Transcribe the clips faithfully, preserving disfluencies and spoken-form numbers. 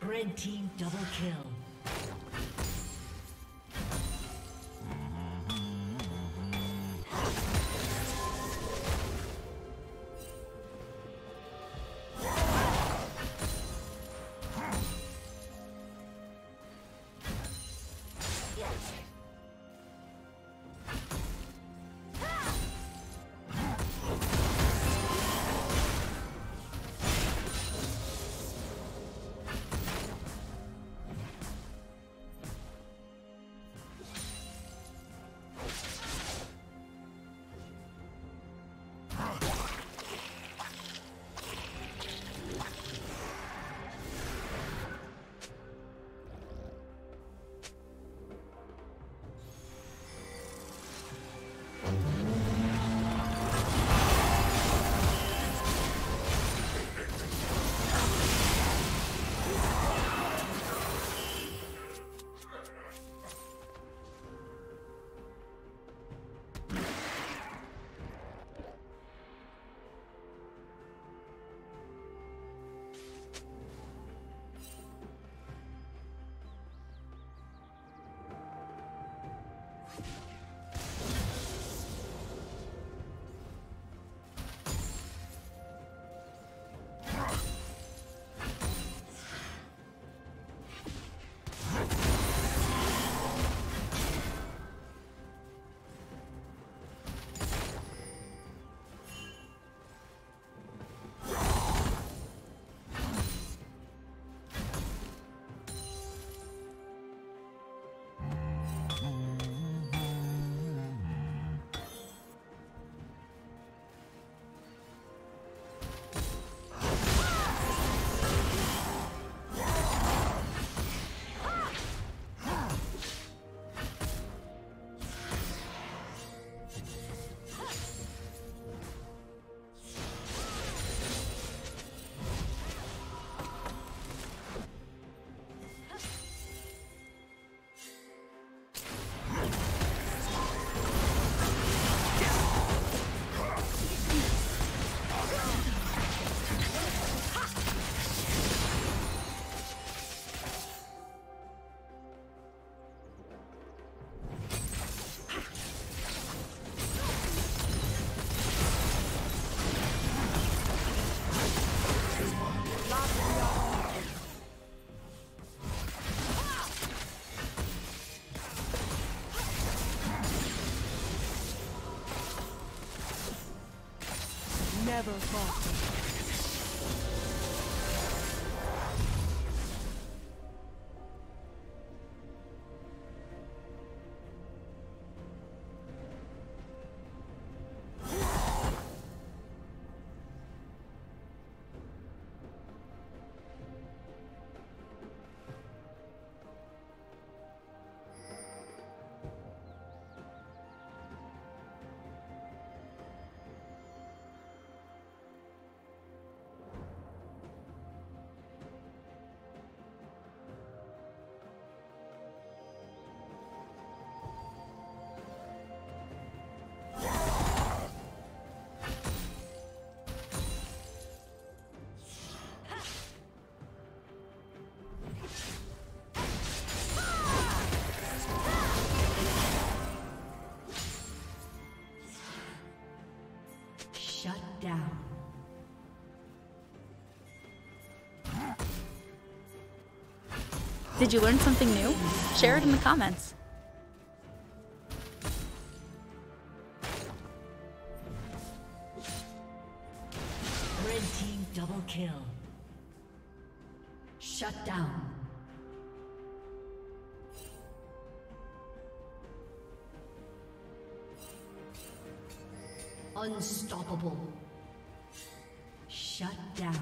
Red team double kill. never falter. Down. Did you learn something new? Share it in the comments. Red team double kill. Shut down. Unstoppable. Shut down.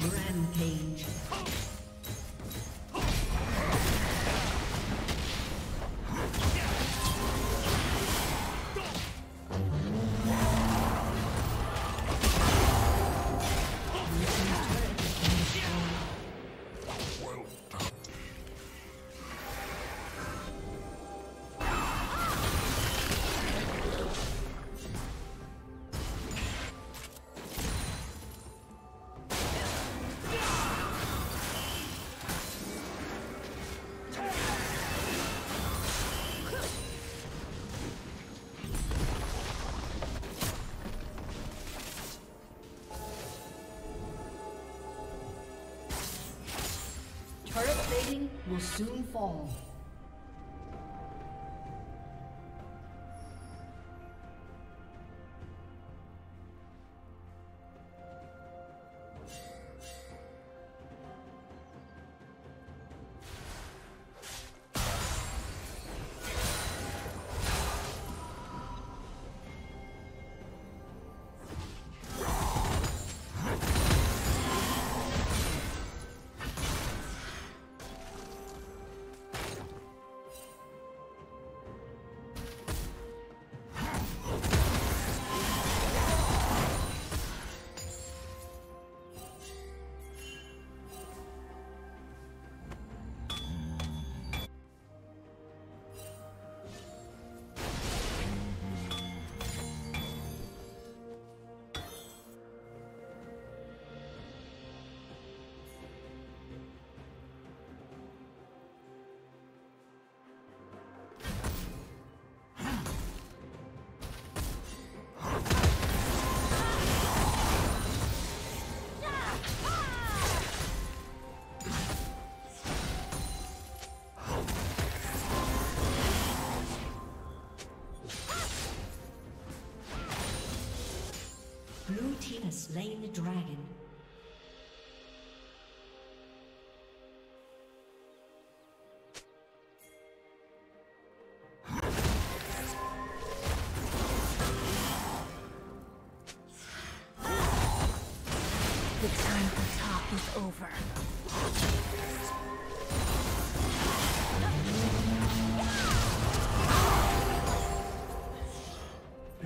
Rampage. Will soon fall. Has slain the dragon. The time for talk is over.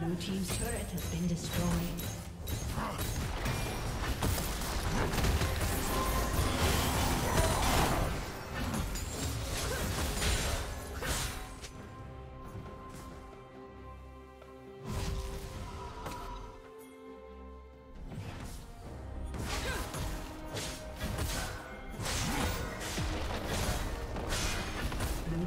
Blue team's turret has been destroyed. Blue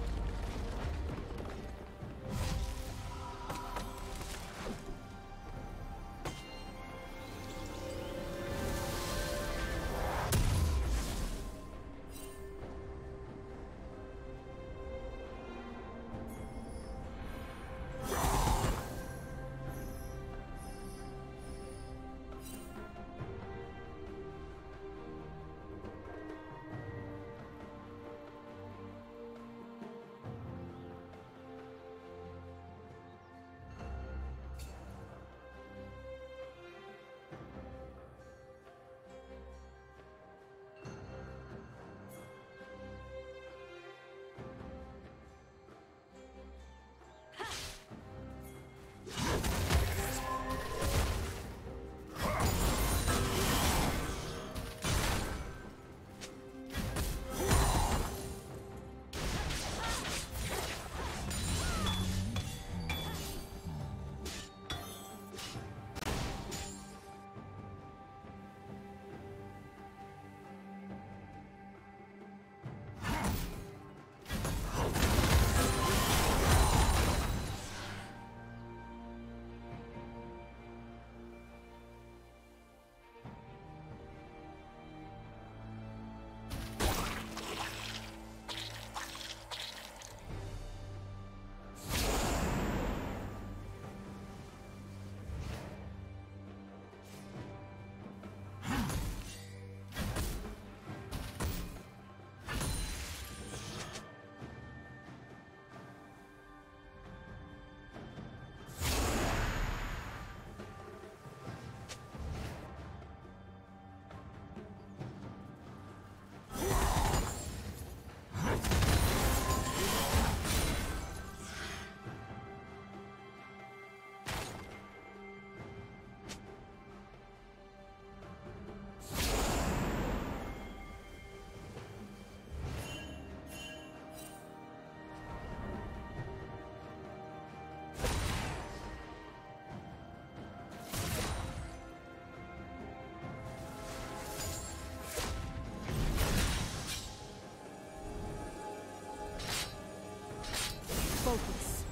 Focus.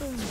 Boom.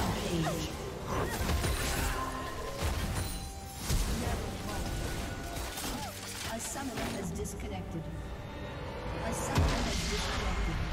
A summoner has disconnected. A summoner has disconnected.